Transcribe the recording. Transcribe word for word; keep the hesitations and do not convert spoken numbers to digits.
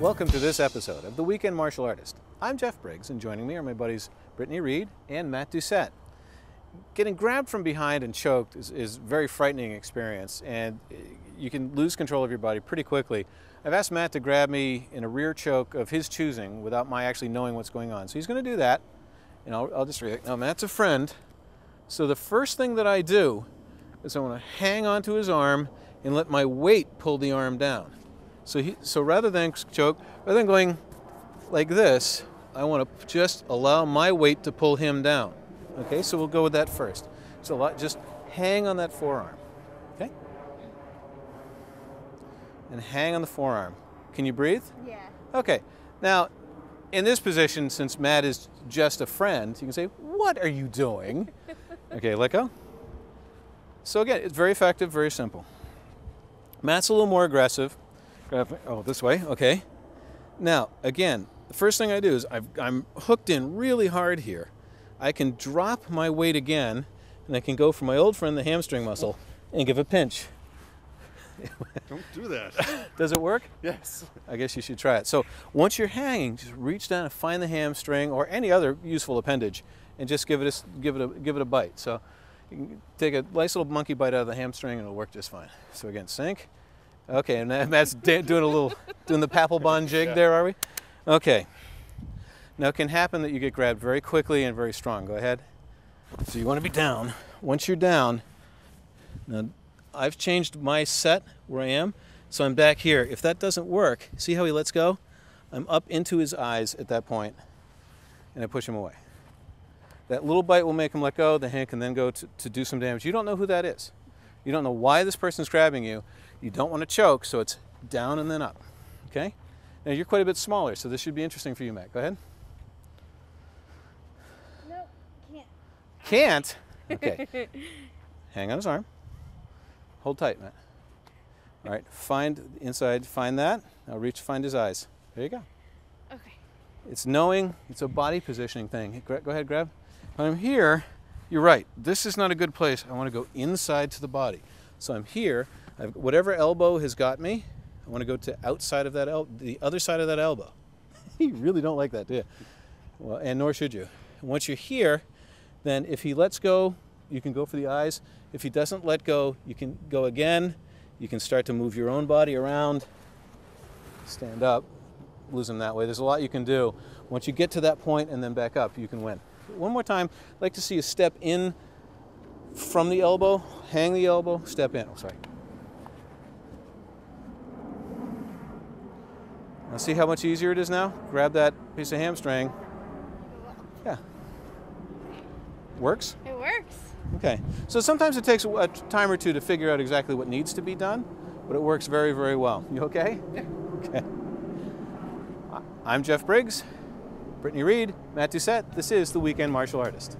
Welcome to this episode of The Weekend Martial Artist. I'm Geoff Briggs, and joining me are my buddies Brittany Read and Matt Doucet. Getting grabbed from behind and choked is, is a very frightening experience, and you can lose control of your body pretty quickly. I've asked Matt to grab me in a rear choke of his choosing without my actually knowing what's going on. So he's going to do that, and I'll, I'll just react. Now, Matt's a friend, so the first thing that I do is I want to hang onto his arm and let my weight pull the arm down. So, he, so rather than choke, rather than going like this, I want to just allow my weight to pull him down. Okay, so we'll go with that first. So just hang on that forearm, okay? And hang on the forearm. Can you breathe? Yeah. Okay, now in this position, since Matt is just a friend, you can say, "What are you doing?" Okay, let go. So again, it's very effective, very simple. Matt's a little more aggressive. Oh, this way, okay. Now, again, the first thing I do is I've, I'm hooked in really hard here. I can drop my weight again, and I can go for my old friend, the hamstring muscle, and give a pinch. Don't do that. Does it work? Yes. I guess you should try it. So once you're hanging, just reach down and find the hamstring or any other useful appendage, and just give it a, give it a, give it a bite. So you can take a nice little monkey bite out of the hamstring, and it'll work just fine. So again, sink. Okay, and that's doing a little, doing the Papelbon jig yeah. There, are we? Okay. Now, it can happen that you get grabbed very quickly and very strong. Go ahead. So you want to be down. Once you're down, now I've changed my set where I am, so I'm back here. If that doesn't work, see how he lets go? I'm up into his eyes at that point, and I push him away. That little bite will make him let go. The hand can then go to, to do some damage. You don't know who that is. You don't know why this person's grabbing you. You don't want to choke, so it's down and then up, okay? Now, you're quite a bit smaller, so this should be interesting for you, Matt. Go ahead. No, can't. Can't? Okay. Hang on his arm. Hold tight, Matt. All right, find inside, find that. Now reach, find his eyes. There you go. Okay. It's knowing, it's a body positioning thing. Go ahead, grab. When I'm here, you're right. This is not a good place. I want to go inside to the body. So I'm here. I've, whatever elbow has got me, I want to go to outside of that el the other side of that elbow. You really don't like that, do you? Well, and nor should you. And once you're here, then if he lets go, you can go for the eyes. If he doesn't let go, you can go again. You can start to move your own body around. Stand up, lose him that way. There's a lot you can do. Once you get to that point and then back up, you can win. One more time, I'd like to see you step in from the elbow, hang the elbow, step in. Oh, sorry. Now see how much easier it is now? Grab that piece of hamstring. Yeah. Works? It works. Okay. So sometimes it takes a time or two to figure out exactly what needs to be done, but it works very, very well. You okay? Yeah. Okay. I'm Geoff Briggs, Brittany Read, Matt Doucet. This is The Weekend Martial Artist.